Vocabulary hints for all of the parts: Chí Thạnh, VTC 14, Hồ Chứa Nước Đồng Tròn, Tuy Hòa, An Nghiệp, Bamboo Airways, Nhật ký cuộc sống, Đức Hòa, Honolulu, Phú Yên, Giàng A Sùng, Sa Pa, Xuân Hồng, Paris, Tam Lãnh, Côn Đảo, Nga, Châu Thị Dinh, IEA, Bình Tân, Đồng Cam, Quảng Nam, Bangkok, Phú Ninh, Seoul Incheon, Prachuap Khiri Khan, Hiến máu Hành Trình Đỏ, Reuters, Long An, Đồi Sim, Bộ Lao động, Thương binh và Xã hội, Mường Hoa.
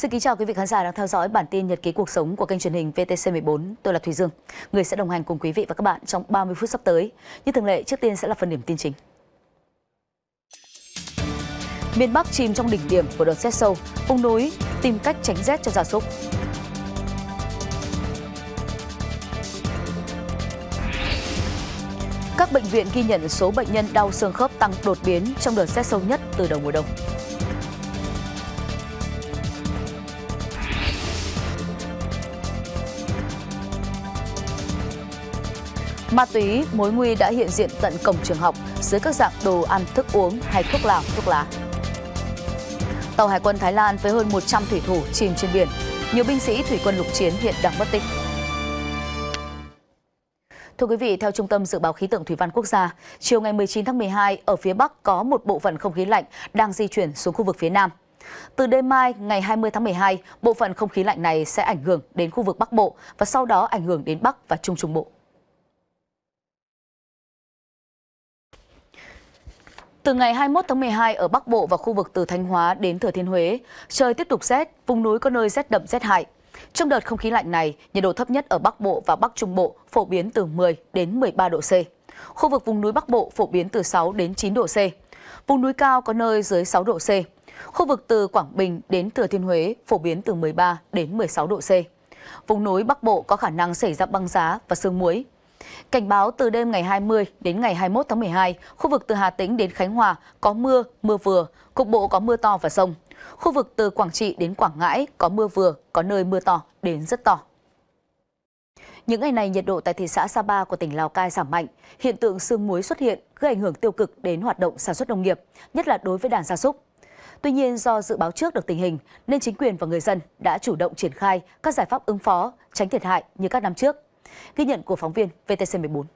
Xin kính chào quý vị khán giả đang theo dõi bản tin Nhật ký cuộc sống của kênh truyền hình VTC 14. Tôi là Thùy Dương, người sẽ đồng hành cùng quý vị và các bạn trong 30 phút sắp tới. Như thường lệ, trước tiên sẽ là phần điểm tin chính. Miền Bắc chìm trong đỉnh điểm của đợt rét sâu, vùng núi tìm cách tránh rét cho gia súc. Các bệnh viện ghi nhận số bệnh nhân đau xương khớp tăng đột biến trong đợt rét sâu nhất từ đầu mùa đông. Ma túy, mối nguy đã hiện diện tận cổng trường học dưới các dạng đồ ăn, thức uống hay thuốc lào, thuốc lá. Tàu Hải quân Thái Lan với hơn 100 thủy thủ chìm trên biển. Nhiều binh sĩ thủy quân lục chiến hiện đang mất tích. Thưa quý vị, theo Trung tâm Dự báo Khí tượng Thủy văn Quốc gia, chiều ngày 19 tháng 12 ở phía Bắc có một bộ phận không khí lạnh đang di chuyển xuống khu vực phía Nam. Từ đêm mai ngày 20 tháng 12, bộ phận không khí lạnh này sẽ ảnh hưởng đến khu vực Bắc Bộ và sau đó ảnh hưởng đến Bắc và Trung Trung Bộ. Từ ngày 21 tháng 12 ở Bắc Bộ và khu vực từ Thanh Hóa đến Thừa Thiên Huế, trời tiếp tục rét, vùng núi có nơi rét đậm rét hại. Trong đợt không khí lạnh này, nhiệt độ thấp nhất ở Bắc Bộ và Bắc Trung Bộ phổ biến từ 10 đến 13 độ C. Khu vực vùng núi Bắc Bộ phổ biến từ 6 đến 9 độ C. Vùng núi cao có nơi dưới 6 độ C. Khu vực từ Quảng Bình đến Thừa Thiên Huế phổ biến từ 13 đến 16 độ C. Vùng núi Bắc Bộ có khả năng xảy ra băng giá và sương muối. Cảnh báo từ đêm ngày 20 đến ngày 21 tháng 12, khu vực từ Hà Tĩnh đến Khánh Hòa có mưa, mưa vừa, cục bộ có mưa to và dông. Khu vực từ Quảng Trị đến Quảng Ngãi có mưa vừa, có nơi mưa to đến rất to. Những ngày này, nhiệt độ tại thị xã Sa Pa của tỉnh Lào Cai giảm mạnh. Hiện tượng sương muối xuất hiện gây ảnh hưởng tiêu cực đến hoạt động sản xuất nông nghiệp, nhất là đối với đàn gia súc. Tuy nhiên, do dự báo trước được tình hình, nên chính quyền và người dân đã chủ động triển khai các giải pháp ứng phó, tránh thiệt hại như các năm trước. Ghi nhận của phóng viên VTC 14.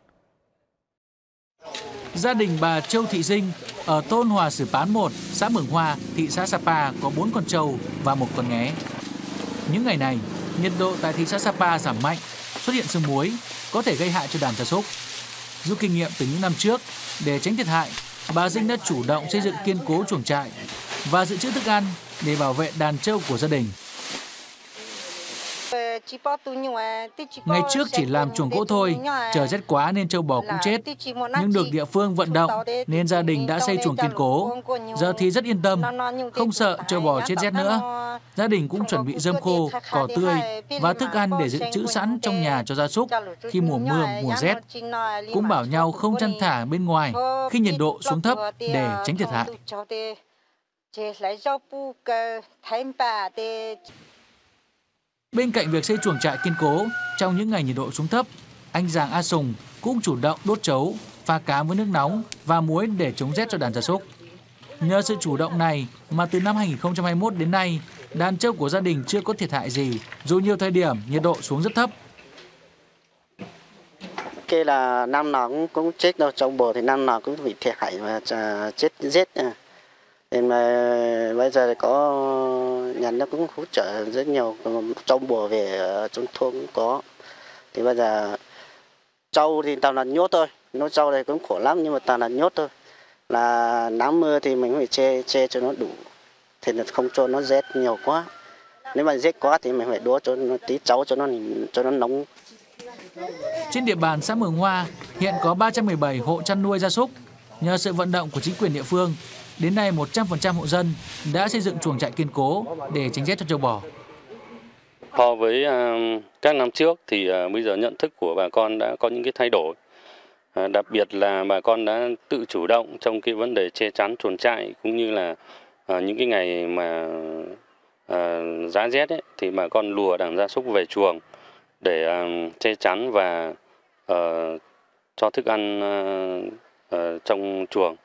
Gia đình bà Châu Thị Dinh ở thôn Hòa Sử Pán 1, xã Mường Hoa, thị xã Sa Pa có 4 con trâu và 1 con nghé. Những ngày này, nhiệt độ tại thị xã Sa Pa giảm mạnh, xuất hiện sương muối, có thể gây hại cho đàn gia súc. Rút kinh nghiệm từ những năm trước, để tránh thiệt hại, bà Dinh đã chủ động xây dựng kiên cố chuồng trại và dự trữ thức ăn để bảo vệ đàn trâu của gia đình. Ngày trước chỉ làm chuồng gỗ thôi, trời rét quá nên trâu bò cũng chết. Nhưng được địa phương vận động nên gia đình đã xây chuồng kiên cố. Giờ thì rất yên tâm, không sợ trâu bò chết rét nữa. Gia đình cũng chuẩn bị rơm khô, cỏ tươi và thức ăn để dự trữ sẵn trong nhà cho gia súc khi mùa mưa, mùa rét. Cũng bảo nhau không chăn thả bên ngoài khi nhiệt độ xuống thấp để tránh thiệt hại. Bên cạnh việc xây chuồng trại kiên cố, trong những ngày nhiệt độ xuống thấp, anh Giàng A Sùng cũng chủ động đốt trấu, pha cám với nước nóng và muối để chống rét cho đàn gia súc. Nhờ sự chủ động này mà từ năm 2021 đến nay, đàn trâu của gia đình chưa có thiệt hại gì, dù nhiều thời điểm nhiệt độ xuống rất thấp. Kia là năm nào cũng chết đâu, trâu bò thì năm nào cũng bị thiệt hại và chết rét. Nên mà bây giờ thì có nhà nước cũng hỗ trợ rất nhiều, trâu bò về trong thôn cũng có. Thì bây giờ trâu thì toàn là nhốt thôi, nuôi trâu này cũng khổ lắm nhưng mà toàn là nhốt thôi. Là nắng mưa thì mình phải che cho nó đủ, thì không cho nó rét nhiều quá. Nếu mà rét quá thì mình phải đúa cho nó tí cháu cho nó nóng. Trên địa bàn xã Mường Hoa hiện có 317 hộ chăn nuôi gia súc. Nhờ sự vận động của chính quyền địa phương, đến nay 100% hộ dân đã xây dựng chuồng trại kiên cố để tránh rét cho trâu bò. So với các năm trước thì bây giờ nhận thức của bà con đã có những cái thay đổi. Đặc biệt là bà con đã tự chủ động trong cái vấn đề che chắn chuồng trại, cũng như là những cái ngày mà giá rét ấy, thì bà con lùa đàn gia súc về chuồng để che chắn và cho thức ăn trong chuồng.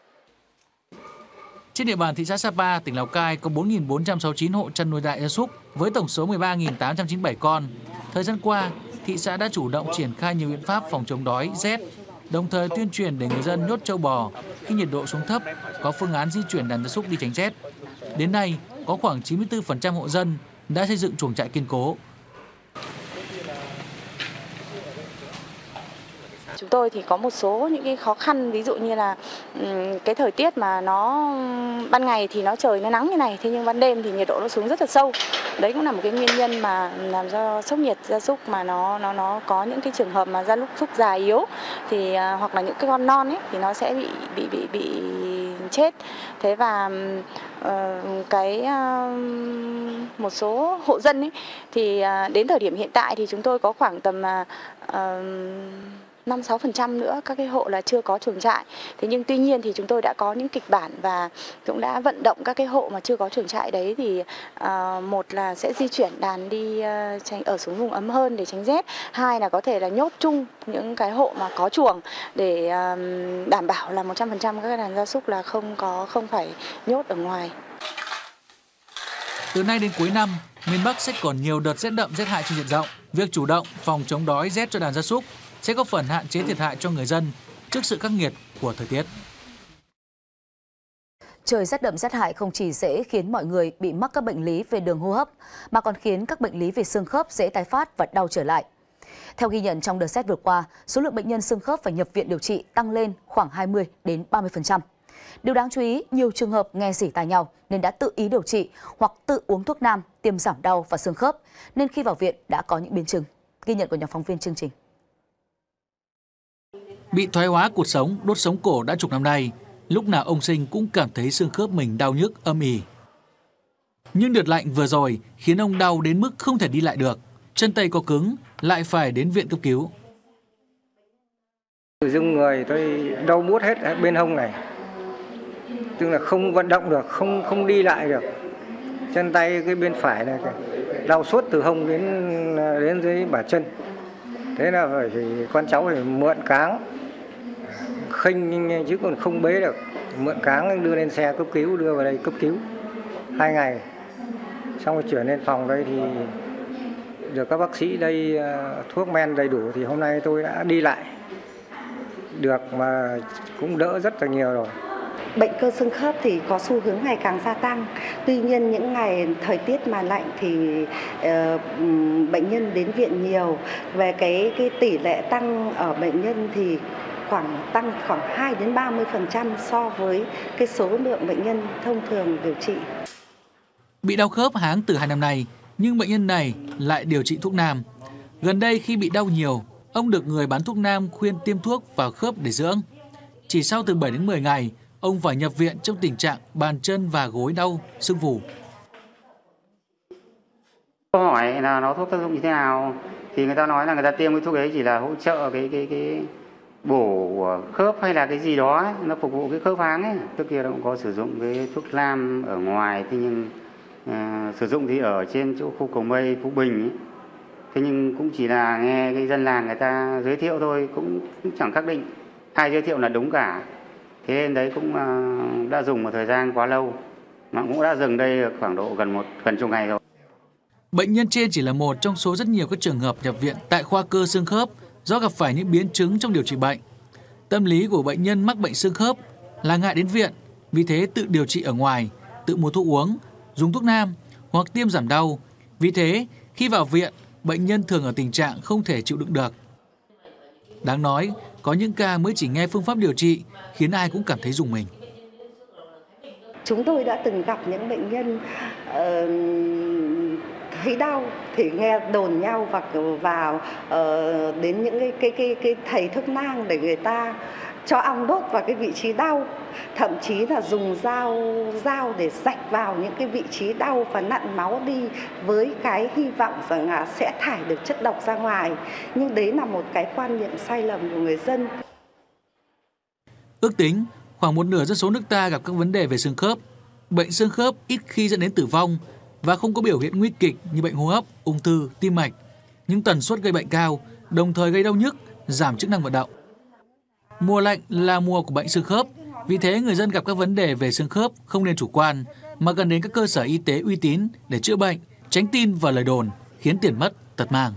Trên địa bàn thị xã Sa Pa, tỉnh Lào Cai có 4.469 hộ chăn nuôi đại gia súc với tổng số 13.897 con. Thời gian qua, thị xã đã chủ động triển khai nhiều biện pháp phòng chống đói, rét, đồng thời tuyên truyền để người dân nhốt trâu bò khi nhiệt độ xuống thấp, có phương án di chuyển đàn gia súc đi tránh rét. Đến nay, có khoảng 94% hộ dân đã xây dựng chuồng trại kiên cố. Chúng tôi thì có một số những cái khó khăn, ví dụ như là cái thời tiết mà nó ban ngày thì nó trời nó nắng như này, thế nhưng ban đêm thì nhiệt độ nó xuống rất là sâu. Đấy cũng là một cái nguyên nhân mà làm cho sốc nhiệt gia súc mà nó có những cái trường hợp mà gia súc già yếu thì hoặc là những cái con non ấy thì nó sẽ bị chết. Thế và một số hộ dân ấy thì đến thời điểm hiện tại thì chúng tôi có khoảng tầm 5-6% nữa các cái hộ là chưa có chuồng trại. Thế nhưng tuy nhiên thì chúng tôi đã có những kịch bản và cũng đã vận động các cái hộ mà chưa có chuồng trại đấy thì một là sẽ di chuyển đàn đi ở xuống vùng ấm hơn để tránh rét, hai là có thể là nhốt chung những cái hộ mà có chuồng để đảm bảo là 100% các đàn gia súc là không phải nhốt ở ngoài. Từ nay đến cuối năm, miền Bắc sẽ còn nhiều đợt rét đậm rét hại trên diện rộng. Việc chủ động phòng chống đói rét cho đàn gia súc sẽ góp phần hạn chế thiệt hại cho người dân trước sự khắc nghiệt của thời tiết. Trời rét đậm rét hại không chỉ dễ khiến mọi người bị mắc các bệnh lý về đường hô hấp, mà còn khiến các bệnh lý về xương khớp dễ tái phát và đau trở lại. Theo ghi nhận trong đợt rét vừa qua, số lượng bệnh nhân xương khớp phải nhập viện điều trị tăng lên khoảng 20-30%. Điều đáng chú ý, nhiều trường hợp nghe rỉ tai nhau nên đã tự ý điều trị hoặc tự uống thuốc nam tiêm giảm đau và xương khớp, nên khi vào viện đã có những biến chứng. Ghi nhận của nhóm phóng viên chương trình. Bị thoái hóa cột sống, đốt sống cổ đã chục năm nay, lúc nào ông Sinh cũng cảm thấy xương khớp mình đau nhức âm ỉ. Nhưng đợt lạnh vừa rồi khiến ông đau đến mức không thể đi lại được, chân tay co cứng, lại phải đến viện cấp cứu. Tự dưng người tôi đau buốt hết bên hông này, tức là không vận động được, không đi lại được. Chân tay cái bên phải này đau suốt từ hông đến dưới bả chân. Thế là phải con cháu phải mượn cáng, khênh chứ còn không bế được, mượn cáng đưa lên xe cấp cứu, đưa vào đây cấp cứu 2 ngày, xong rồi chuyển lên phòng đây thì được các bác sĩ đây thuốc men đầy đủ thì hôm nay tôi đã đi lại được mà cũng đỡ rất là nhiều rồi. Bệnh cơ xương khớp thì có xu hướng ngày càng gia tăng. Tuy nhiên những ngày thời tiết mà lạnh thì bệnh nhân đến viện nhiều. Về cái tỷ lệ tăng ở bệnh nhân thì tăng khoảng 2-30% so với cái số lượng bệnh nhân thông thường điều trị. Bị đau khớp háng từ 2 năm nay, nhưng bệnh nhân này lại điều trị thuốc nam. Gần đây khi bị đau nhiều, ông được người bán thuốc nam khuyên tiêm thuốc vào khớp để dưỡng. Chỉ sau từ 7 đến 10 ngày, ông phải nhập viện trong tình trạng bàn chân và gối đau, sưng phù. Câu hỏi là nó thuốc tác dụng như thế nào? Thì người ta nói là người ta tiêm cái thuốc đấy chỉ là hỗ trợ cái bổ khớp hay là cái gì đó ấy, nó phục vụ cái khớp háng ấy. Trước kia nó cũng có sử dụng cái thuốc nam ở ngoài, thế nhưng sử dụng thì ở trên chỗ khu Cầu Mây, Phú Bình ấy. Thế nhưng cũng chỉ là nghe cái dân làng người ta giới thiệu thôi, cũng chẳng xác định ai giới thiệu là đúng cả. Thế nên đấy cũng đã dùng một thời gian quá lâu, mà cũng đã dừng đây khoảng độ gần chục ngày rồi. Bệnh nhân trên chỉ là một trong số rất nhiều các trường hợp nhập viện tại khoa cơ xương khớp do gặp phải những biến chứng trong điều trị bệnh. Tâm lý của bệnh nhân mắc bệnh xương khớp là ngại đến viện, vì thế tự điều trị ở ngoài, tự mua thuốc uống, dùng thuốc nam hoặc tiêm giảm đau. Vì thế, khi vào viện, bệnh nhân thường ở tình trạng không thể chịu đựng được. Đáng nói, có những ca mới chỉ nghe phương pháp điều trị khiến ai cũng cảm thấy rùng mình. Chúng tôi đã từng gặp những bệnh nhân thấy đau thì nghe đồn nhau và vào đến những cái thầy thuốc nam để người ta cho ong đốt vào cái vị trí đau, thậm chí là dùng dao để rạch vào những cái vị trí đau và nặn máu đi với cái hy vọng rằng là sẽ thải được chất độc ra ngoài. Nhưng đấy là một cái quan niệm sai lầm của người dân. Ước tính khoảng một nửa dân số nước ta gặp các vấn đề về xương khớp. Bệnh xương khớp ít khi dẫn đến tử vong và không có biểu hiện nguy kịch như bệnh hô hấp, ung thư, tim mạch. Nhưng tần suất gây bệnh cao, đồng thời gây đau nhức, giảm chức năng vận động. Mùa lạnh là mùa của bệnh xương khớp, vì thế người dân gặp các vấn đề về xương khớp không nên chủ quan, mà cần đến các cơ sở y tế uy tín để chữa bệnh, tránh tin vào lời đồn, khiến tiền mất, tật mang.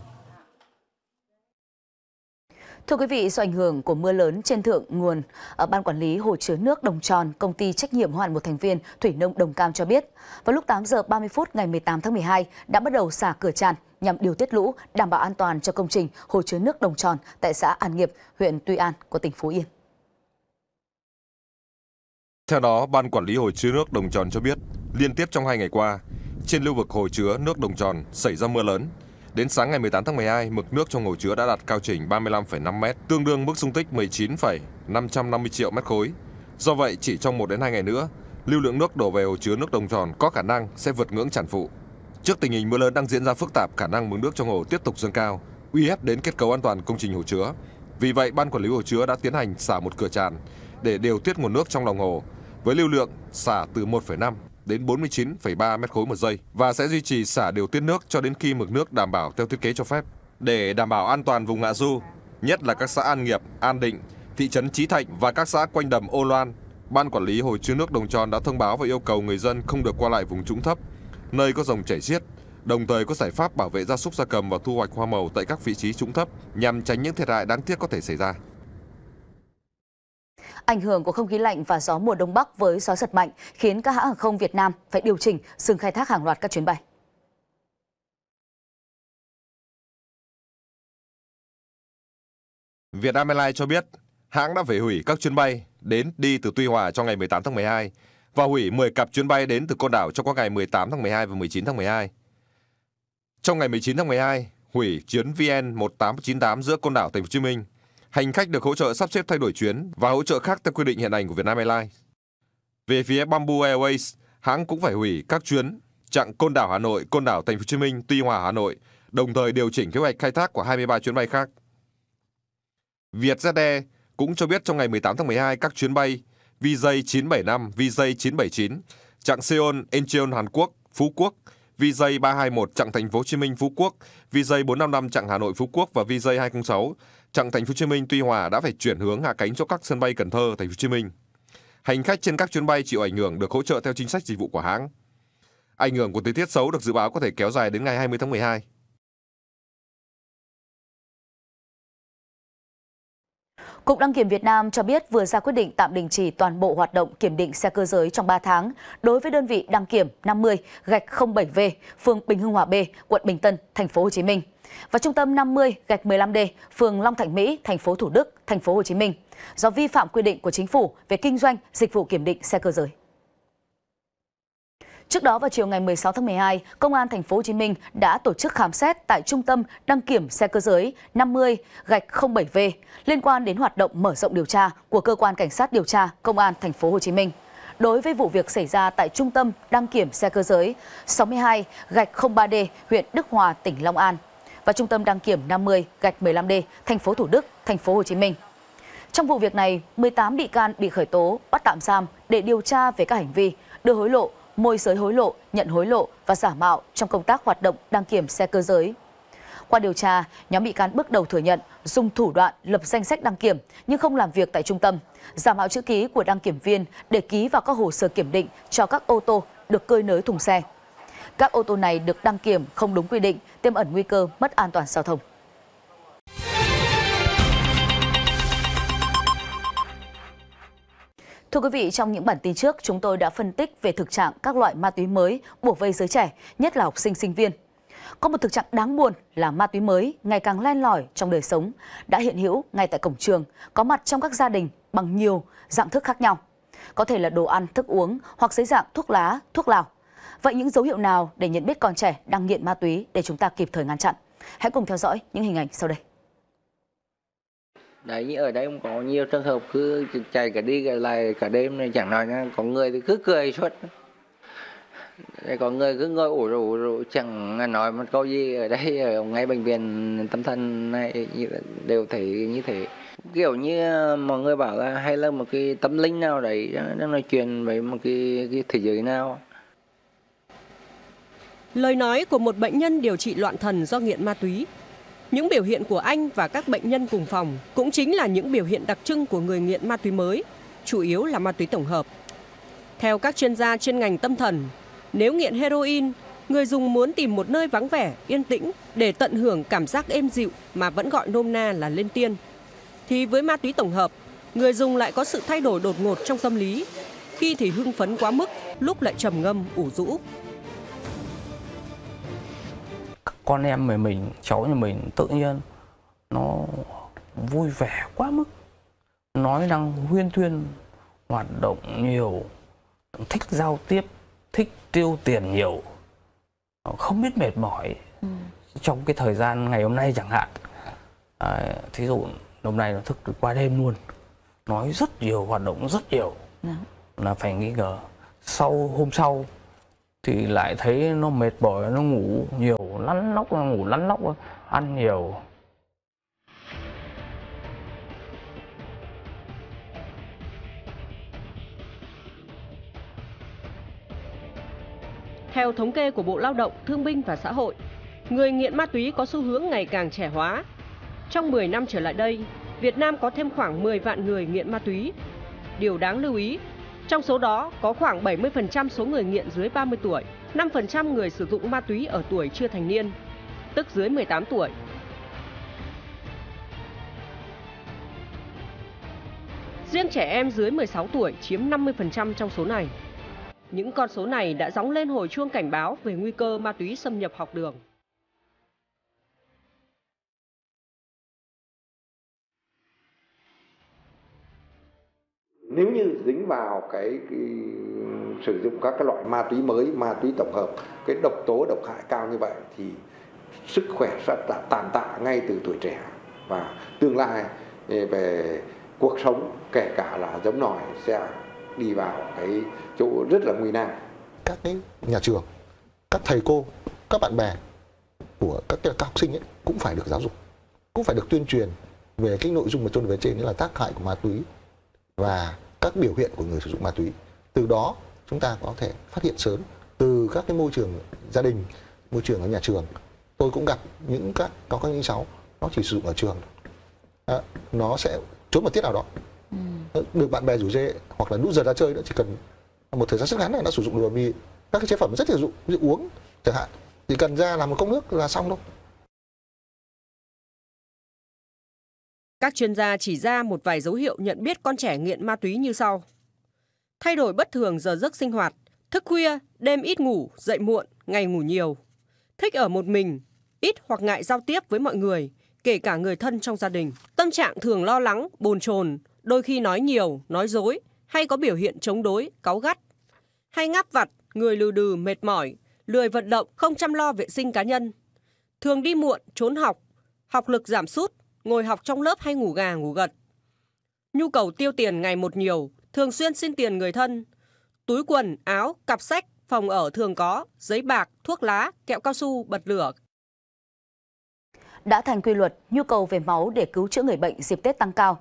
Thưa quý vị, do ảnh hưởng của mưa lớn trên thượng nguồn, Ban Quản lý Hồ Chứa Nước Đồng Tròn, Công ty Trách nhiệm hữu hạn một thành viên Thủy nông Đồng Cam cho biết, vào lúc 8 giờ 30 phút ngày 18 tháng 12 đã bắt đầu xả cửa tràn nhằm điều tiết lũ, đảm bảo an toàn cho công trình Hồ Chứa Nước Đồng Tròn tại xã An Nghiệp, huyện Tuy An của tỉnh Phú Yên. Theo đó, Ban Quản lý Hồ Chứa Nước Đồng Tròn cho biết, liên tiếp trong 2 ngày qua, trên lưu vực Hồ Chứa Nước Đồng Tròn xảy ra mưa lớn. Đến sáng ngày 18 tháng 12, mực nước trong hồ chứa đã đạt cao trình 35,5 m, tương đương mức dung tích 19,550 triệu mét khối. Do vậy, chỉ trong 1 đến 2 ngày nữa, lưu lượng nước đổ về Hồ Chứa Nước Đồng Tròn có khả năng sẽ vượt ngưỡng tràn phụ. Trước tình hình mưa lớn đang diễn ra phức tạp, khả năng mực nước trong hồ tiếp tục dâng cao, uy hiếp đến kết cấu an toàn công trình hồ chứa. Vì vậy, Ban Quản lý Hồ Chứa đã tiến hành xả một cửa tràn để điều tiết nguồn nước trong lòng hồ với lưu lượng xả từ 1,5 đến 49,3 mét khối một giây và sẽ duy trì xả điều tiết nước cho đến khi mực nước đảm bảo theo thiết kế cho phép. Để đảm bảo an toàn vùng hạ du, nhất là các xã An Nghiệp, An Định, thị trấn Chí Thạnh và các xã quanh đầm Ô Loan, Ban Quản lý Hồ Chứa Nước Đồng Tròn đã thông báo và yêu cầu người dân không được qua lại vùng trũng thấp, nơi có dòng chảy xiết, đồng thời có giải pháp bảo vệ gia súc gia cầm và thu hoạch hoa màu tại các vị trí trũng thấp nhằm tránh những thiệt hại đáng tiếc có thể xảy ra. Ảnh hưởng của không khí lạnh và gió mùa đông bắc với gió giật mạnh khiến các hãng hàng không Việt Nam phải điều chỉnh, dừng khai thác hàng loạt các chuyến bay. Vietnam Airlines cho biết, hãng đã phải hủy các chuyến bay đến đi từ Tuy Hòa cho ngày 18 tháng 12 và hủy 10 cặp chuyến bay đến từ Côn Đảo trong các ngày 18 tháng 12 và 19 tháng 12. Trong ngày 19 tháng 12, hủy chuyến VN 1898 giữa Côn Đảo Thành phố Hồ Chí Minh. Hành khách được hỗ trợ sắp xếp thay đổi chuyến và hỗ trợ khác theo quy định hiện hành của Vietnam Airlines. Về phía Bamboo Airways, hãng cũng phải hủy các chuyến chặng Côn Đảo Hà Nội, Côn Đảo Thành phố Hồ Chí Minh, Tuy Hòa Hà Nội, đồng thời điều chỉnh kế hoạch khai thác của 23 chuyến bay khác. Vietjet Air cũng cho biết trong ngày 18 tháng 12 các chuyến bay VJ 975, VJ 979 chặng Seoul, Incheon Hàn Quốc, Phú Quốc, VJ 321 chặng Thành phố Hồ Chí Minh Phú Quốc, VJ 455 chặng Hà Nội Phú Quốc và VJ 206 chặng Thành phố Hồ Chí Minh Tuy Hòa đã phải chuyển hướng hạ cánh cho các sân bay Cần Thơ, Thành phố Hồ Chí Minh. Hành khách trên các chuyến bay chịu ảnh hưởng được hỗ trợ theo chính sách dịch vụ của hãng. Ảnh hưởng của thời tiết xấu được dự báo có thể kéo dài đến ngày 20 tháng 12. Cục Đăng kiểm Việt Nam cho biết vừa ra quyết định tạm đình chỉ toàn bộ hoạt động kiểm định xe cơ giới trong 3 tháng đối với đơn vị đăng kiểm 50-07V, phường Bình Hưng Hòa B, quận Bình Tân, thành phố Hồ Chí Minh và trung tâm 50-15D, phường Long Thạnh Mỹ, thành phố Thủ Đức, thành phố Hồ Chí Minh do vi phạm quy định của Chính phủ về kinh doanh dịch vụ kiểm định xe cơ giới. Trước đó vào chiều ngày 16 tháng 12, Công an Thành phố Hồ Chí Minh đã tổ chức khám xét tại Trung tâm đăng kiểm xe cơ giới 50-07V liên quan đến hoạt động mở rộng điều tra của cơ quan cảnh sát điều tra Công an Thành phố Hồ Chí Minh đối với vụ việc xảy ra tại Trung tâm đăng kiểm xe cơ giới 62-03D, huyện Đức Hòa, tỉnh Long An và Trung tâm đăng kiểm 50-15D, thành phố Thủ Đức, Thành phố Hồ Chí Minh. Trong vụ việc này, 18 bị can bị khởi tố, bắt tạm giam để điều tra về các hành vi đưa hối lộ, môi giới hối lộ, nhận hối lộ và giả mạo trong công tác hoạt động đăng kiểm xe cơ giới. Qua điều tra, nhóm bị can bước đầu thừa nhận dùng thủ đoạn lập danh sách đăng kiểm nhưng không làm việc tại trung tâm, giả mạo chữ ký của đăng kiểm viên để ký vào các hồ sơ kiểm định cho các ô tô được cơi nới thùng xe. Các ô tô này được đăng kiểm không đúng quy định, tiềm ẩn nguy cơ mất an toàn giao thông. Thưa quý vị, trong những bản tin trước, chúng tôi đã phân tích về thực trạng các loại ma túy mới bủa vây giới trẻ, nhất là học sinh, sinh viên. Có một thực trạng đáng buồn là ma túy mới ngày càng len lỏi trong đời sống, đã hiện hữu ngay tại cổng trường, có mặt trong các gia đình bằng nhiều dạng thức khác nhau. Có thể là đồ ăn, thức uống hoặc dưới dạng thuốc lá, thuốc lào. Vậy những dấu hiệu nào để nhận biết con trẻ đang nghiện ma túy để chúng ta kịp thời ngăn chặn? Hãy cùng theo dõi những hình ảnh sau đây. Đấy, như ở đây cũng có nhiều trường hợp cứ chạy cả đi cả lại cả đêm này chẳng nói nha, có người thì cứ cười suốt, có người cứ ngồi ủ rũ chẳng nói một câu gì. Ở đây ở ngay bệnh viện tâm thần này đều thấy như thế, kiểu như mọi người bảo là hay là một cái tâm linh nào đấy đang nói chuyện với một cái thế giới nào. Lời nói của một bệnh nhân điều trị loạn thần do nghiện ma túy. Những biểu hiện của anh và các bệnh nhân cùng phòng cũng chính là những biểu hiện đặc trưng của người nghiện ma túy mới, chủ yếu là ma túy tổng hợp. Theo các chuyên gia chuyên ngành tâm thần, nếu nghiện heroin, người dùng muốn tìm một nơi vắng vẻ, yên tĩnh để tận hưởng cảm giác êm dịu mà vẫn gọi nôm na là lên tiên. thì với ma túy tổng hợp, người dùng lại có sự thay đổi đột ngột trong tâm lý, khi thì hưng phấn quá mức, lúc lại trầm ngâm, ủ rũ. Con em mình, cháu nhà mình tự nhiên nó vui vẻ quá mức, nói năng huyên thuyên, hoạt động nhiều, thích giao tiếp, thích tiêu tiền nhiều, không biết mệt mỏi. Trong cái thời gian ngày hôm nay chẳng hạn, thí dụ hôm nay nó thức từ qua đêm luôn, nói rất nhiều, hoạt động rất nhiều, là phải nghi ngờ. Sau hôm sau thì lại thấy nó mệt mỏi, nó ngủ nhiều, lăn lóc, ăn nhiều. Theo thống kê của Bộ Lao động, Thương binh và Xã hội, người nghiện ma túy có xu hướng ngày càng trẻ hóa. Trong 10 năm trở lại đây, Việt Nam có thêm khoảng 10 vạn người nghiện ma túy. Điều đáng lưu ý, trong số đó có khoảng 70% số người nghiện dưới 30 tuổi, 5% người sử dụng ma túy ở tuổi chưa thành niên, tức dưới 18 tuổi. Riêng trẻ em dưới 16 tuổi chiếm 50% trong số này. Những con số này đã gióng lên hồi chuông cảnh báo về nguy cơ ma túy xâm nhập học đường. Nếu như dính vào cái sử dụng các cái loại ma túy mới, ma túy tổng hợp, cái độc tố độc hại cao như vậy thì sức khỏe sẽ tàn tạ ngay từ tuổi trẻ, và tương lai về cuộc sống kể cả là giống nòi sẽ đi vào cái chỗ rất là nguy nan. Các cái nhà trường, các thầy cô, các bạn bè của các học sinh ấy cũng phải được giáo dục, cũng phải được tuyên truyền về cái nội dung mà tôi nói trên, đó là tác hại của ma túy và các biểu hiện của người sử dụng ma túy. Từ đó chúng ta có thể phát hiện sớm từ các cái môi trường gia đình, môi trường ở nhà trường. Tôi cũng gặp những các cháu nó chỉ sử dụng ở trường, nó sẽ trốn một tiết nào đó, được bạn bè rủ rê hoặc là nút giờ ra chơi, chỉ cần một thời gian rất ngắn là đã sử dụng được các cái chế phẩm rất dễ dụng, ví dụ uống chẳng hạn, chỉ cần ra làm một cốc nước là xong thôi. Các chuyên gia chỉ ra một vài dấu hiệu nhận biết con trẻ nghiện ma túy như sau. Thay đổi bất thường giờ giấc sinh hoạt, thức khuya, đêm ít ngủ, dậy muộn, ngày ngủ nhiều. Thích ở một mình, ít hoặc ngại giao tiếp với mọi người, kể cả người thân trong gia đình. Tâm trạng thường lo lắng, bồn chồn, đôi khi nói nhiều, nói dối, hay có biểu hiện chống đối, cáu gắt. Hay ngáp vặt, người lừ đừ, mệt mỏi, lười vận động, không chăm lo vệ sinh cá nhân. Thường đi muộn, trốn học, học lực giảm sút, ngồi học trong lớp hay ngủ gà ngủ gật. Nhu cầu tiêu tiền ngày một nhiều, thường xuyên xin tiền người thân. Túi quần, áo, cặp sách, phòng ở thường có, giấy bạc, thuốc lá, kẹo cao su, bật lửa. Đã thành quy luật, nhu cầu về máu để cứu chữa người bệnh dịp Tết tăng cao.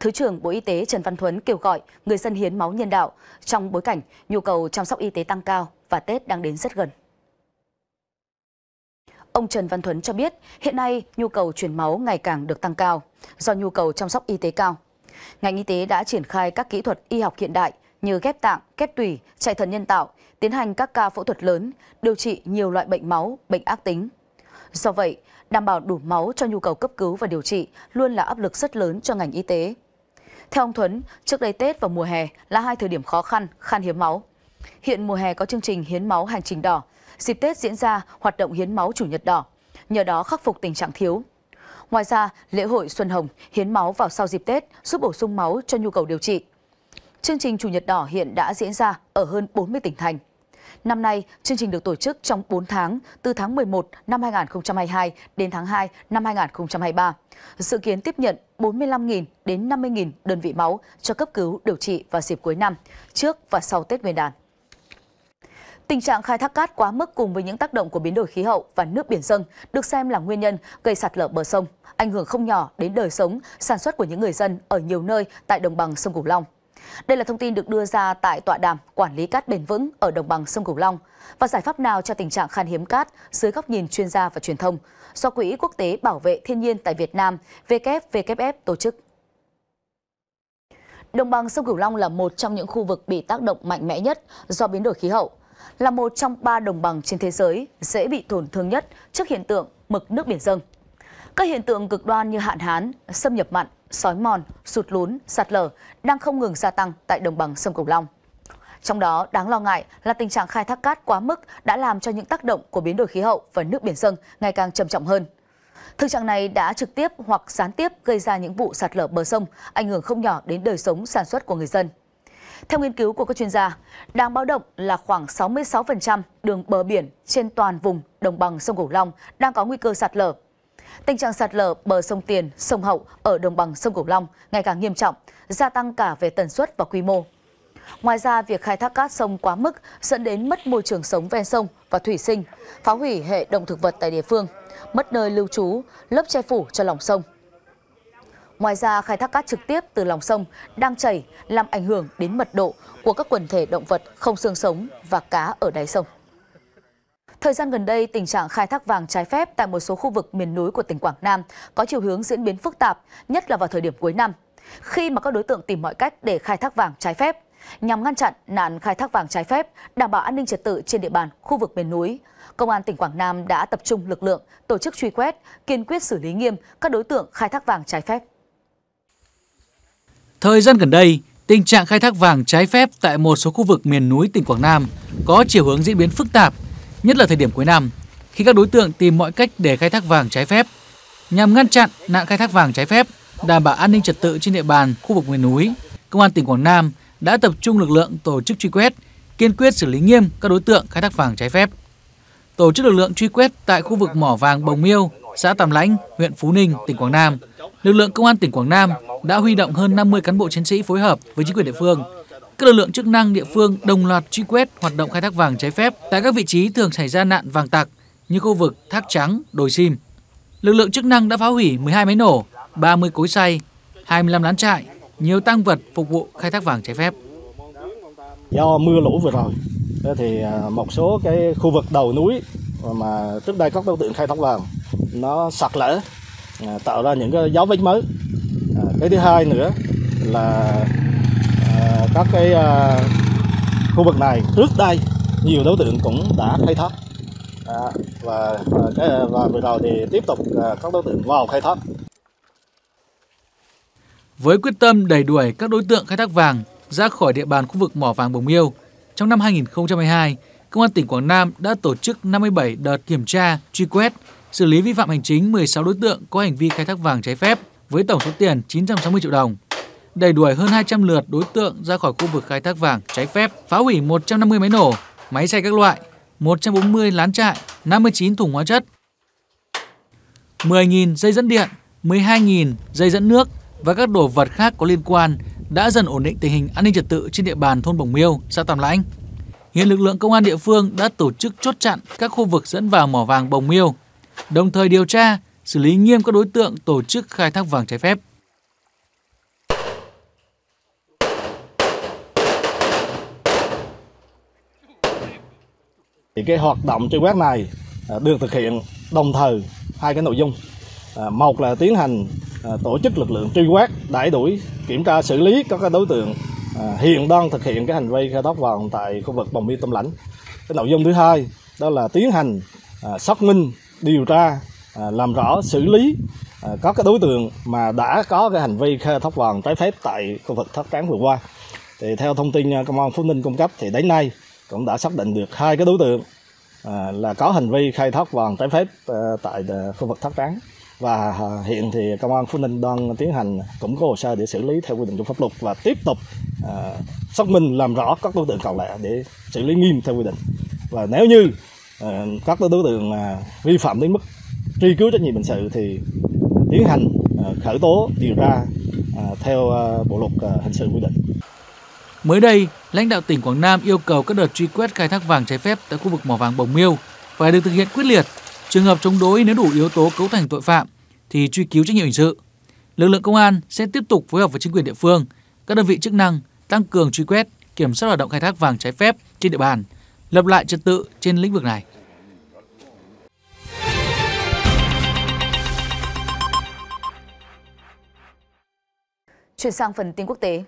Thứ trưởng Bộ Y tế Trần Văn Thuấn kêu gọi người dân hiến máu nhân đạo trong bối cảnh nhu cầu chăm sóc y tế tăng cao và Tết đang đến rất gần. Ông Trần Văn Thuấn cho biết hiện nay nhu cầu chuyển máu ngày càng được tăng cao do nhu cầu chăm sóc y tế cao. Ngành y tế đã triển khai các kỹ thuật y học hiện đại như ghép tạng, ghép tủy, chạy thận nhân tạo, tiến hành các ca phẫu thuật lớn, điều trị nhiều loại bệnh máu, bệnh ác tính. Do vậy, đảm bảo đủ máu cho nhu cầu cấp cứu và điều trị luôn là áp lực rất lớn cho ngành y tế. Theo ông Thuấn, trước đây Tết và mùa hè là hai thời điểm khó khăn, khan hiếm máu. Hiện mùa hè có chương trình hiến máu hành trình đỏ, dịp Tết diễn ra hoạt động hiến máu Chủ nhật đỏ, nhờ đó khắc phục tình trạng thiếu. Ngoài ra, lễ hội Xuân Hồng hiến máu vào sau dịp Tết giúp bổ sung máu cho nhu cầu điều trị. Chương trình Chủ nhật đỏ hiện đã diễn ra ở hơn 40 tỉnh thành. Năm nay, chương trình được tổ chức trong 4 tháng, từ tháng 11 năm 2022 đến tháng 2 năm 2023. Dự kiến tiếp nhận 45.000 đến 50.000 đơn vị máu cho cấp cứu, điều trị vào dịp cuối năm, trước và sau Tết Nguyên đán. Tình trạng khai thác cát quá mức cùng với những tác động của biến đổi khí hậu và nước biển dâng được xem là nguyên nhân gây sạt lở bờ sông, ảnh hưởng không nhỏ đến đời sống, sản xuất của những người dân ở nhiều nơi tại đồng bằng sông Cửu Long. Đây là thông tin được đưa ra tại tọa đàm Quản lý cát bền vững ở đồng bằng sông Cửu Long và giải pháp nào cho tình trạng khan hiếm cát dưới góc nhìn chuyên gia và truyền thông do Quỹ Quốc tế Bảo vệ Thiên nhiên tại Việt Nam WWF tổ chức. Đồng bằng sông Cửu Long là một trong những khu vực bị tác động mạnh mẽ nhất do biến đổi khí hậu, là một trong 3 đồng bằng trên thế giới dễ bị tổn thương nhất trước hiện tượng mực nước biển dâng. Các hiện tượng cực đoan như hạn hán, xâm nhập mặn, xói mòn, sụt lún, sạt lở đang không ngừng gia tăng tại đồng bằng sông Cửu Long. Trong đó, đáng lo ngại là tình trạng khai thác cát quá mức đã làm cho những tác động của biến đổi khí hậu và nước biển dâng ngày càng trầm trọng hơn. Thực trạng này đã trực tiếp hoặc gián tiếp gây ra những vụ sạt lở bờ sông, ảnh hưởng không nhỏ đến đời sống sản xuất của người dân. Theo nghiên cứu của các chuyên gia, đáng báo động là khoảng 66% đường bờ biển trên toàn vùng đồng bằng sông Cửu Long đang có nguy cơ sạt lở. Tình trạng sạt lở bờ sông Tiền, sông Hậu ở đồng bằng sông Cửu Long ngày càng nghiêm trọng, gia tăng cả về tần suất và quy mô. Ngoài ra, việc khai thác cát sông quá mức dẫn đến mất môi trường sống ven sông và thủy sinh, phá hủy hệ động thực vật tại địa phương, mất nơi lưu trú, lớp che phủ cho lòng sông. Ngoài ra, khai thác cát trực tiếp từ lòng sông đang chảy làm ảnh hưởng đến mật độ của các quần thể động vật không xương sống và cá ở đáy sông. Thời gian gần đây, tình trạng khai thác vàng trái phép tại một số khu vực miền núi của tỉnh Quảng Nam có chiều hướng diễn biến phức tạp, nhất là vào thời điểm cuối năm, khi mà các đối tượng tìm mọi cách để khai thác vàng trái phép. Nhằm ngăn chặn nạn khai thác vàng trái phép, đảm bảo an ninh trật tự trên địa bàn khu vực miền núi, Công an tỉnh Quảng Nam đã tập trung lực lượng, tổ chức truy quét, kiên quyết xử lý nghiêm các đối tượng khai thác vàng trái phép. Thời gian gần đây, tình trạng khai thác vàng trái phép tại một số khu vực miền núi tỉnh Quảng Nam có chiều hướng diễn biến phức tạp, nhất là thời điểm cuối năm, khi các đối tượng tìm mọi cách để khai thác vàng trái phép. Nhằm ngăn chặn nạn khai thác vàng trái phép, đảm bảo an ninh trật tự trên địa bàn khu vực miền núi, Công an tỉnh Quảng Nam đã tập trung lực lượng tổ chức truy quét, kiên quyết xử lý nghiêm các đối tượng khai thác vàng trái phép. Tổ chức lực lượng truy quét tại khu vực mỏ vàng Bồng Miêu, xã Tam Lãnh, huyện Phú Ninh, tỉnh Quảng Nam, lực lượng Công an tỉnh Quảng Nam đã huy động hơn 50 cán bộ chiến sĩ phối hợp với chính quyền địa phương. Các lực lượng chức năng địa phương đồng loạt truy quét hoạt động khai thác vàng trái phép tại các vị trí thường xảy ra nạn vàng tặc như khu vực Tháp Tráng, Đồi Sim. Lực lượng chức năng đã phá hủy 12 máy nổ, 30 cối xay, 25 lán trại, nhiều tang vật phục vụ khai thác vàng trái phép. Do mưa lũ vừa rồi thì một số cái khu vực đầu núi mà trước đây các đối tượng khai thác vàng nó sạt lở, tạo ra những cái dấu vết mới. Cái thứ hai nữa là các cái khu vực này trước đây nhiều đối tượng cũng đã khai thác và vừa rồi thì tiếp tục các đối tượng vào khai thác. Với quyết tâm đẩy đuổi các đối tượng khai thác vàng ra khỏi địa bàn khu vực mỏ vàng Bồng Miêu, trong năm 2022, Công an tỉnh Quảng Nam đã tổ chức 57 đợt kiểm tra, truy quét, xử lý vi phạm hành chính 16 đối tượng có hành vi khai thác vàng trái phép với tổng số tiền 960 triệu đồng, đẩy đuổi hơn 200 lượt đối tượng ra khỏi khu vực khai thác vàng trái phép, phá hủy 150 máy nổ, máy xay các loại, 140 lán trại, 59 thùng hóa chất, 10.000 dây dẫn điện, 12.000 dây dẫn nước và các đồ vật khác có liên quan, đã dần ổn định tình hình an ninh trật tự trên địa bàn thôn Bồng Miêu, xã Tam Lãnh. Hiện lực lượng công an địa phương đã tổ chức chốt chặn các khu vực dẫn vào mỏ vàng Bồng Miêu, đồng thời điều tra, xử lý nghiêm các đối tượng tổ chức khai thác vàng trái phép. Thì cái hoạt động truy quét này được thực hiện đồng thời hai cái nội dung. Một là tiến hành tổ chức lực lượng truy quét, đẩy đuổi, kiểm tra xử lý các đối tượng hiện đang thực hiện cái hành vi khai thác vàng tại khu vực Bồng Miêu, Tam Lãnh. Cái nội dung thứ hai đó là tiến hành xác minh, điều tra, làm rõ, xử lý các đối tượng mà đã có cái hành vi khai thác vàng trái phép tại khu vực Tháp Tráng vừa qua. Thì theo thông tin Công an Phú Ninh cung cấp thì đến nay cũng đã xác định được hai cái đối tượng là có hành vi khai thác vàng trái phép tại khu vực Tháp Tráng. Và hiện thì Công an Phú Ninh đang tiến hành củng cố hồ sơ để xử lý theo quy định của pháp luật và tiếp tục xác minh làm rõ các đối tượng còn lại để xử lý nghiêm theo quy định. Và nếu như các đối tượng vi phạm đến mức truy cứu trách nhiệm hình sự thì tiến hành khởi tố điều tra theo bộ luật hình sự quy định. Mới đây, lãnh đạo tỉnh Quảng Nam yêu cầu các đợt truy quét khai thác vàng trái phép tại khu vực mỏ vàng Bồng Miêu phải được thực hiện quyết liệt. Trường hợp chống đối nếu đủ yếu tố cấu thành tội phạm thì truy cứu trách nhiệm hình sự. Lực lượng công an sẽ tiếp tục phối hợp với chính quyền địa phương, các đơn vị chức năng tăng cường truy quét, kiểm soát hoạt động khai thác vàng trái phép trên địa bàn, lập lại trật tự trên lĩnh vực này. Chuyển sang phần tin quốc tế.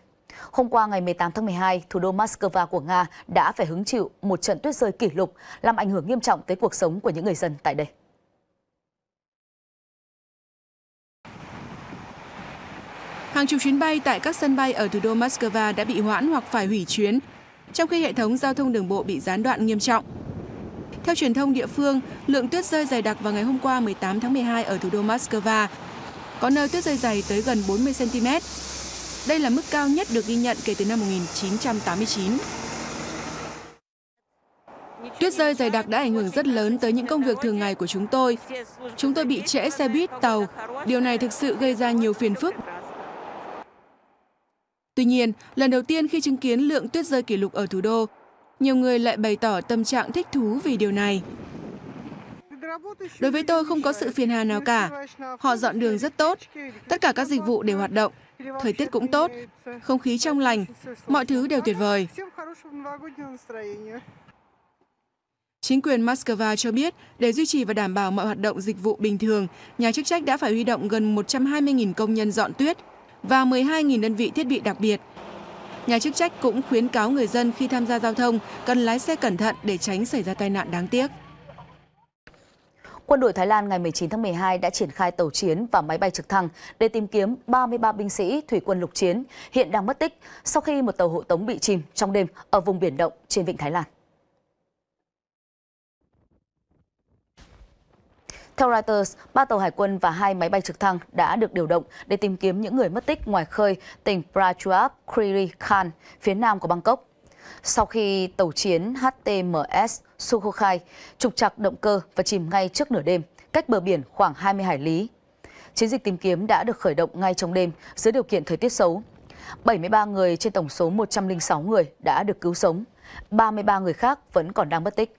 Hôm qua ngày 18 tháng 12, thủ đô Moscow của Nga đã phải hứng chịu một trận tuyết rơi kỷ lục làm ảnh hưởng nghiêm trọng tới cuộc sống của những người dân tại đây. Hàng chục chuyến bay tại các sân bay ở thủ đô Moscow đã bị hoãn hoặc phải hủy chuyến, trong khi hệ thống giao thông đường bộ bị gián đoạn nghiêm trọng. Theo truyền thông địa phương, lượng tuyết rơi dày đặc vào ngày hôm qua 18 tháng 12 ở thủ đô Moscow. Có nơi tuyết rơi dày tới gần 40 cm. Đây là mức cao nhất được ghi nhận kể từ năm 1989. Tuyết rơi dày đặc đã ảnh hưởng rất lớn tới những công việc thường ngày của chúng tôi. Chúng tôi bị trễ xe buýt, tàu. Điều này thực sự gây ra nhiều phiền phức. Tuy nhiên, lần đầu tiên khi chứng kiến lượng tuyết rơi kỷ lục ở thủ đô, nhiều người lại bày tỏ tâm trạng thích thú vì điều này. Đối với tôi không có sự phiền hà nào cả. Họ dọn đường rất tốt. Tất cả các dịch vụ đều hoạt động. Thời tiết cũng tốt. Không khí trong lành. Mọi thứ đều tuyệt vời. Chính quyền Moscow cho biết, để duy trì và đảm bảo mọi hoạt động dịch vụ bình thường, nhà chức trách đã phải huy động gần 120.000 công nhân dọn tuyết và 12.000 đơn vị thiết bị đặc biệt. Nhà chức trách cũng khuyến cáo người dân khi tham gia giao thông cần lái xe cẩn thận để tránh xảy ra tai nạn đáng tiếc. Quân đội Thái Lan ngày 19 tháng 12 đã triển khai tàu chiến và máy bay trực thăng để tìm kiếm 33 binh sĩ thủy quân lục chiến hiện đang mất tích sau khi một tàu hộ tống bị chìm trong đêm ở vùng biển động trên vịnh Thái Lan. Theo Reuters, 3 tàu hải quân và 2 máy bay trực thăng đã được điều động để tìm kiếm những người mất tích ngoài khơi tỉnh Prachuap Khiri Khan, phía nam của Bangkok. Sau khi tàu chiến HTMS Sukhothai trục trặc động cơ và chìm ngay trước nửa đêm, cách bờ biển khoảng 20 hải lý. Chiến dịch tìm kiếm đã được khởi động ngay trong đêm dưới điều kiện thời tiết xấu. 73 người trên tổng số 106 người đã được cứu sống, 33 người khác vẫn còn đang mất tích.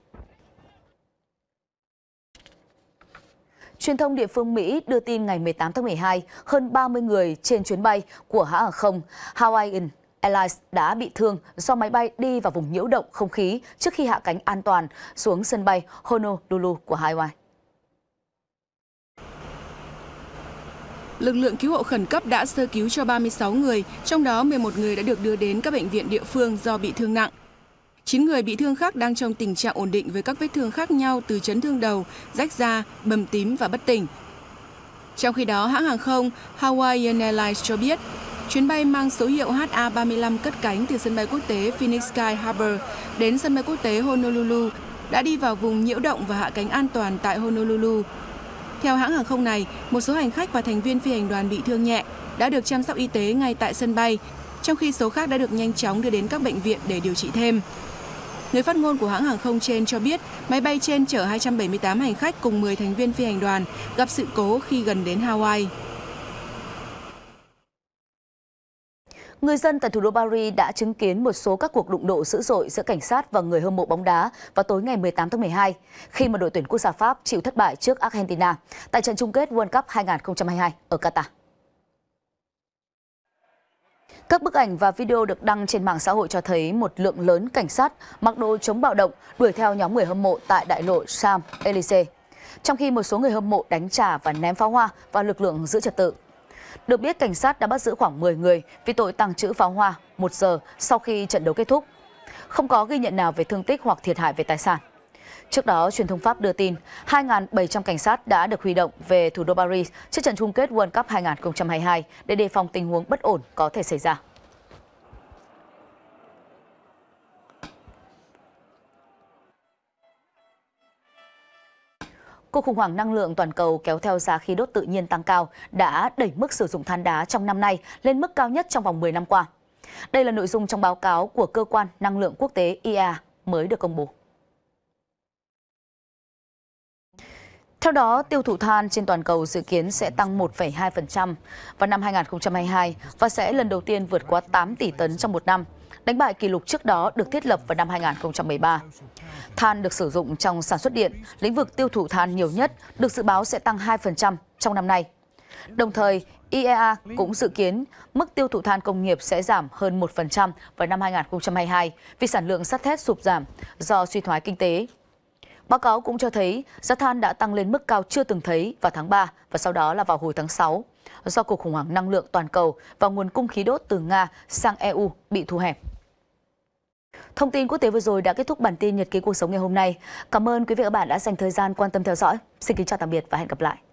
Truyền thông địa phương Mỹ đưa tin ngày 18 tháng 12, hơn 30 người trên chuyến bay của hãng hàng không Hawaiian Airlines đã bị thương do máy bay đi vào vùng nhiễu động không khí trước khi hạ cánh an toàn xuống sân bay Honolulu của Hawaii. Lực lượng cứu hộ khẩn cấp đã sơ cứu cho 36 người, trong đó 11 người đã được đưa đến các bệnh viện địa phương do bị thương nặng. 9 người bị thương khác đang trong tình trạng ổn định với các vết thương khác nhau từ chấn thương đầu, rách da, bầm tím và bất tỉnh. Trong khi đó, hãng hàng không Hawaiian Airlines cho biết, chuyến bay mang số hiệu HA-35 cất cánh từ sân bay quốc tế Phoenix Sky Harbor đến sân bay quốc tế Honolulu đã đi vào vùng nhiễu động và hạ cánh an toàn tại Honolulu. Theo hãng hàng không này, một số hành khách và thành viên phi hành đoàn bị thương nhẹ đã được chăm sóc y tế ngay tại sân bay, trong khi số khác đã được nhanh chóng đưa đến các bệnh viện để điều trị thêm. Người phát ngôn của hãng hàng không trên cho biết, máy bay trên chở 278 hành khách cùng 10 thành viên phi hành đoàn gặp sự cố khi gần đến Hawaii. Người dân tại thủ đô Paris đã chứng kiến một số các cuộc đụng độ dữ dội giữa cảnh sát và người hâm mộ bóng đá vào tối ngày 18 tháng 12 khi mà đội tuyển quốc gia Pháp chịu thất bại trước Argentina tại trận chung kết World Cup 2022 ở Qatar. Các bức ảnh và video được đăng trên mạng xã hội cho thấy một lượng lớn cảnh sát mặc đồ chống bạo động đuổi theo nhóm người hâm mộ tại đại lộ Champs-Élysées, trong khi một số người hâm mộ đánh trả và ném pháo hoa vào lực lượng giữ trật tự. Được biết, cảnh sát đã bắt giữ khoảng 10 người vì tội tàng trữ pháo hoa 1 giờ sau khi trận đấu kết thúc. Không có ghi nhận nào về thương tích hoặc thiệt hại về tài sản. Trước đó, truyền thông Pháp đưa tin 2.700 cảnh sát đã được huy động về thủ đô Paris trước trận chung kết World Cup 2022 để đề phòng tình huống bất ổn có thể xảy ra. Cuộc khủng hoảng năng lượng toàn cầu kéo theo giá khí đốt tự nhiên tăng cao đã đẩy mức sử dụng than đá trong năm nay lên mức cao nhất trong vòng 10 năm qua. Đây là nội dung trong báo cáo của Cơ quan Năng lượng Quốc tế IEA mới được công bố. Theo đó, tiêu thụ than trên toàn cầu dự kiến sẽ tăng 1,2% vào năm 2022 và sẽ lần đầu tiên vượt quá 8 tỷ tấn trong một năm, đánh bại kỷ lục trước đó được thiết lập vào năm 2013. Than được sử dụng trong sản xuất điện, lĩnh vực tiêu thụ than nhiều nhất, được dự báo sẽ tăng 2% trong năm nay. Đồng thời, IEA cũng dự kiến mức tiêu thụ than công nghiệp sẽ giảm hơn 1% vào năm 2022 vì sản lượng sắt thép sụt giảm do suy thoái kinh tế. Báo cáo cũng cho thấy giá than đã tăng lên mức cao chưa từng thấy vào tháng 3 và sau đó là vào hồi tháng 6 do cuộc khủng hoảng năng lượng toàn cầu và nguồn cung khí đốt từ Nga sang EU bị thu hẹp. Thông tin quốc tế vừa rồi đã kết thúc bản tin Nhật ký cuộc sống ngày hôm nay. Cảm ơn quý vị và các bạn đã dành thời gian quan tâm theo dõi. Xin kính chào tạm biệt và hẹn gặp lại.